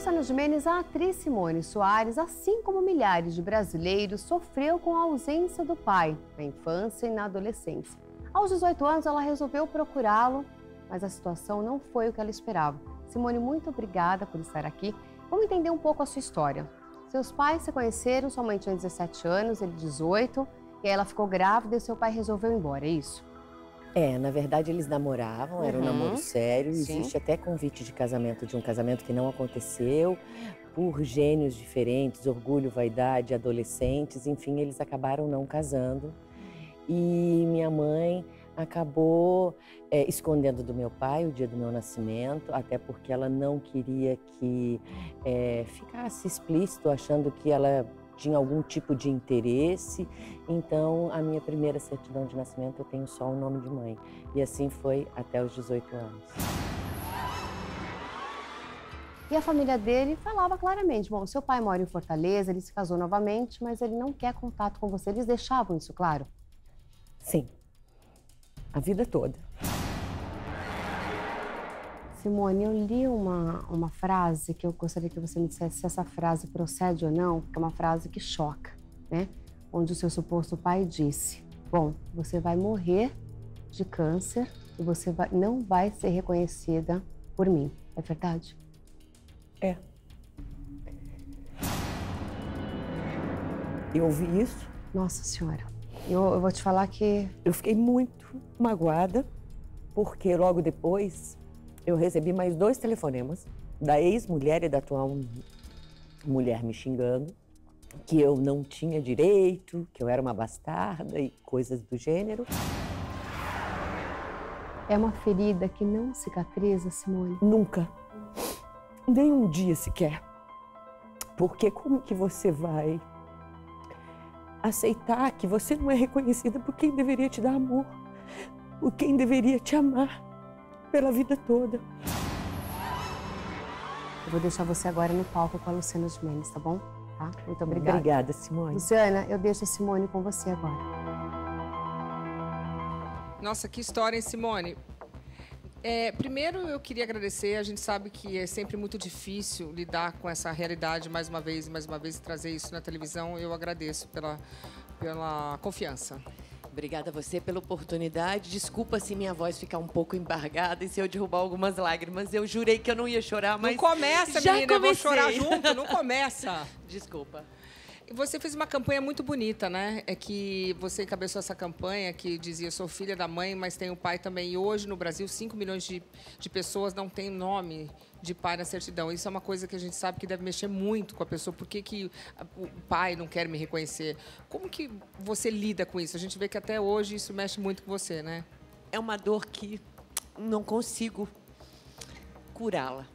Luciana Gimenez, a atriz Simone Soares, assim como milhares de brasileiros, sofreu com a ausência do pai na infância e na adolescência. Aos 18 anos, ela resolveu procurá-lo, mas a situação não foi o que ela esperava. Simone, muito obrigada por estar aqui. Vamos entender um pouco a sua história. Seus pais se conheceram, sua mãe tinha 17 anos, ele 18, e aí ela ficou grávida e seu pai resolveu ir embora, é isso? É, na verdade eles namoravam, era um namoro sério, sim. Existe até convite de casamento, de um casamento que não aconteceu, por gênios diferentes, orgulho, vaidade, adolescentes, enfim, eles acabaram não casando. E minha mãe acabou escondendo do meu pai o dia do meu nascimento, até porque ela não queria que ficasse explícito, achando que ela tinha algum tipo de interesse. Então, a minha primeira certidão de nascimento, eu tenho só o nome de mãe. E assim foi até os 18 anos. E a família dele falava claramente, bom, seu pai mora em Fortaleza, ele se casou novamente, mas ele não quer contato com você. Eles deixavam isso claro? Sim. A vida toda. Simone, eu li uma frase que eu gostaria que você me dissesse se essa frase procede ou não, porque é uma frase que choca, né? Onde o seu suposto pai disse, bom, você vai morrer de câncer e você não vai ser reconhecida por mim. É verdade? É. Eu ouvi isso? Nossa Senhora, eu vou te falar que... Eu fiquei muito magoada, porque logo depois... Eu recebi mais 2 telefonemas da ex-mulher e da atual mulher me xingando, que eu não tinha direito, que eu era uma bastarda e coisas do gênero. É uma ferida que não cicatriza, Simone? Nunca. Nem um dia sequer. Porque como que você vai aceitar que você não é reconhecida por quem deveria te dar amor, por quem deveria te amar? Pela vida toda. Eu vou deixar você agora no palco com a Luciana Gimenez, tá bom? Tá? Muito obrigada. Obrigada, Simone. Luciana, eu deixo a Simone com você agora. Nossa, que história, hein, Simone? Primeiro, eu queria agradecer. A gente sabe que é sempre muito difícil lidar com essa realidade mais uma vez, e trazer isso na televisão. Eu agradeço pela confiança. Obrigada a você pela oportunidade. Desculpa se minha voz ficar um pouco embargada e se eu derrubar algumas lágrimas. Eu jurei que eu não ia chorar, mas... Não começa, já menina, comecei. Eu vou chorar junto, não começa. Desculpa. Você fez uma campanha muito bonita, né? É que você encabeçou essa campanha que dizia, sou filha da mãe, mas tenho pai também. E hoje, no Brasil, 5 milhões de pessoas não têm nome de pai na certidão. Isso é uma coisa que a gente sabe que deve mexer muito com a pessoa. Por que o pai não quer me reconhecer? Como que você lida com isso? A gente vê que até hoje isso mexe muito com você, né? É uma dor que não consigo curá-la.